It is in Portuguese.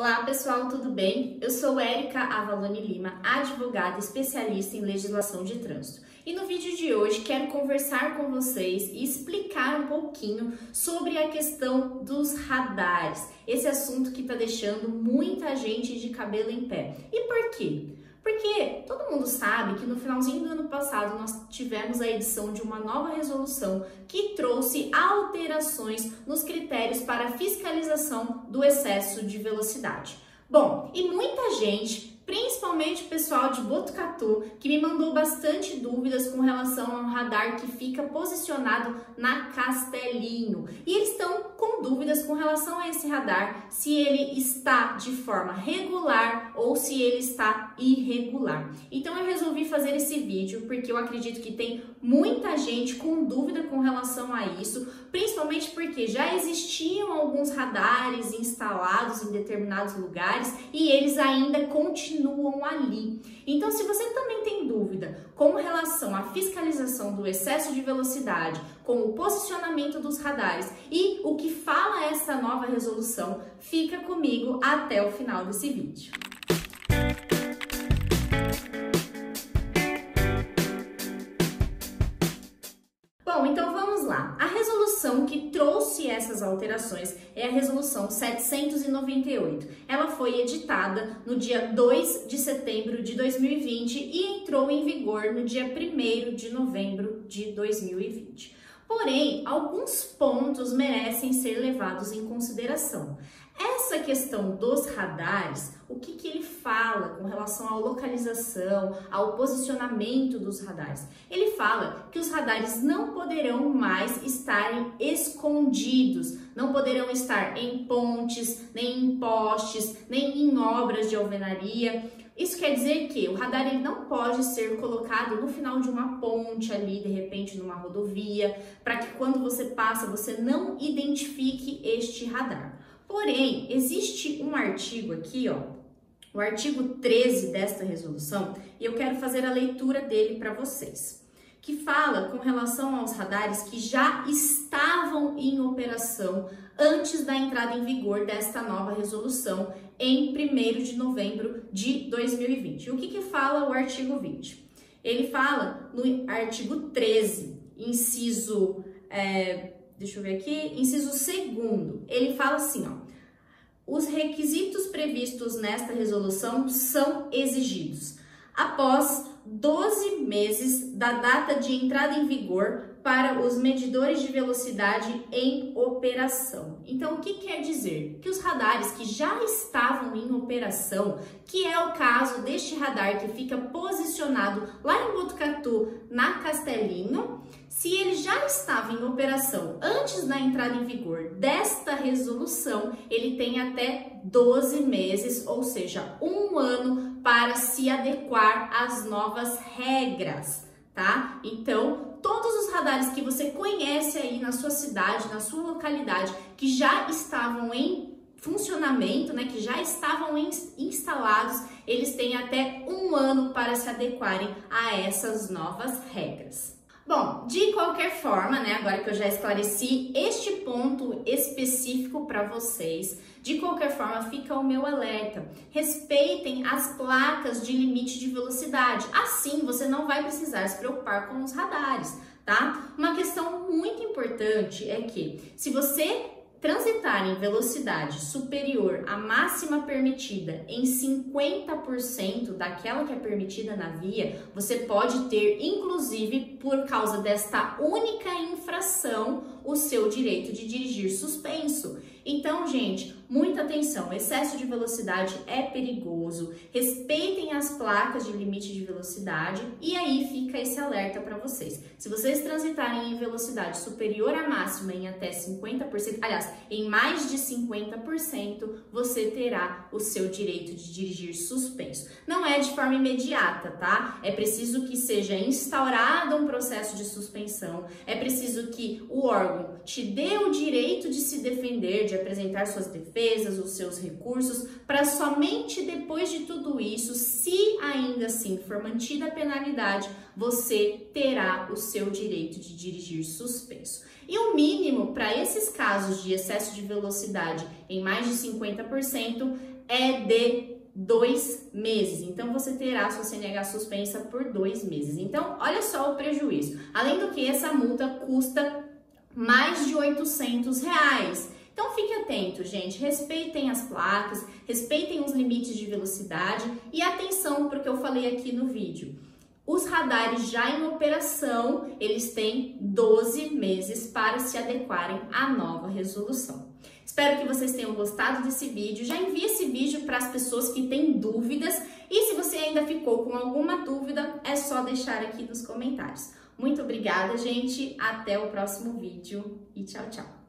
Olá pessoal, tudo bem? Eu sou Erica Avallone Lima, advogada especialista em legislação de trânsito. E no vídeo de hoje quero conversar com vocês e explicar um pouquinho sobre a questão dos radares. Esse assunto que está deixando muita gente de cabelo em pé. E por quê? Porque todo mundo sabe que no finalzinho do ano passado nós tivemos a edição de uma nova resolução que trouxe alterações nos critérios para a fiscalização do excesso de velocidade. Bom, e muita gente, principalmente o pessoal de Botucatu, que me mandou bastante dúvidas com relação a um radar que fica posicionado na Castelinho. E eles estão com dúvidas com relação a esse radar, se ele está de forma regular ou se ele está irregular. Então eu resolvi fazer esse vídeo porque eu acredito que tem muita gente com dúvida com relação a isso, principalmente porque já existiam alguns radares instalados em determinados lugares e eles ainda continuam ali. Então, se você também tem dúvida com relação à fiscalização do excesso de velocidade, com o posicionamento dos radares e o que fala essa nova resolução, fica comigo até o final desse vídeo. Bom, então vamos lá. A resolução que trouxe essas alterações é a Resolução 798. Ela foi editada no dia 2 de setembro de 2020 e entrou em vigor no dia 1º de novembro de 2020. Porém, alguns pontos merecem ser levados em consideração. Essa questão dos radares, o que ele fala com relação à localização, ao posicionamento dos radares? Ele fala que os radares não poderão mais estarem escondidos, não poderão estar em pontes, nem em postes, nem em obras de alvenaria. Isso quer dizer que o radar ele não pode ser colocado no final de uma ponte ali, de repente numa rodovia, para que quando você passa, você não identifique este radar. Porém, existe um artigo aqui, ó, o artigo 13 desta resolução, e eu quero fazer a leitura dele para vocês, que fala com relação aos radares que já estavam em operação antes da entrada em vigor desta nova resolução em 1º de novembro de 2020. O que fala o artigo 20? Ele fala no artigo 13, inciso, inciso 2º, ele fala assim, ó: os requisitos previstos nesta resolução são exigidos após 12 meses da data de entrada em vigor para os medidores de velocidade em operação. Então, o que quer dizer? Que os radares que já estavam em operação, que é o caso deste radar que fica posicionado lá em Botucatu, na Castelinho, se ele já estava em operação antes da entrada em vigor desta resolução, ele tem até 12 meses, ou seja, um ano, para se adequar às novas regras, tá? Então, todos os radares que você conhece aí na sua cidade, na sua localidade, que já estavam em funcionamento, né, que já estavam instalados, eles têm até um ano para se adequarem a essas novas regras. Bom, de qualquer forma, né, agora que eu já esclareci este ponto específico para vocês, de qualquer forma fica o meu alerta. Respeitem as placas de limite de velocidade, assim você não vai precisar se preocupar com os radares, tá? Uma questão muito importante é que se você transitar em velocidade superior à máxima permitida em 50% daquela que é permitida na via, você pode ter, inclusive, por causa desta única infração, o seu direito de dirigir suspenso. Então, gente, muita atenção, excesso de velocidade é perigoso, respeitem as placas de limite de velocidade e aí fica esse alerta para vocês. Se vocês transitarem em velocidade superior à máxima em até 50%, aliás, em mais de 50%, você terá o seu direito de dirigir suspenso. Não é de forma imediata, tá? É preciso que seja instaurado um processo de suspensão, é preciso que o órgão te dê o direito de se defender, de apresentar suas defesas, os seus recursos, para somente depois de tudo isso, se ainda assim for mantida a penalidade, você terá o seu direito de dirigir suspenso. E o mínimo para esses casos de excesso de velocidade em mais de 50% é de 2 meses. Então, você terá sua CNH suspensa por 2 meses. Então, olha só o prejuízo. Além do que, essa multa custa mais de R$800. Então, fique atento, gente. Respeitem as placas, respeitem os limites de velocidade e atenção porque eu falei aqui no vídeo. Os radares já em operação, eles têm 12 meses para se adequarem à nova resolução. Espero que vocês tenham gostado desse vídeo. Já envie esse vídeo para as pessoas que têm dúvidas. E se você ainda ficou com alguma dúvida, é só deixar aqui nos comentários. Muito obrigada, gente. Até o próximo vídeo e tchau, tchau.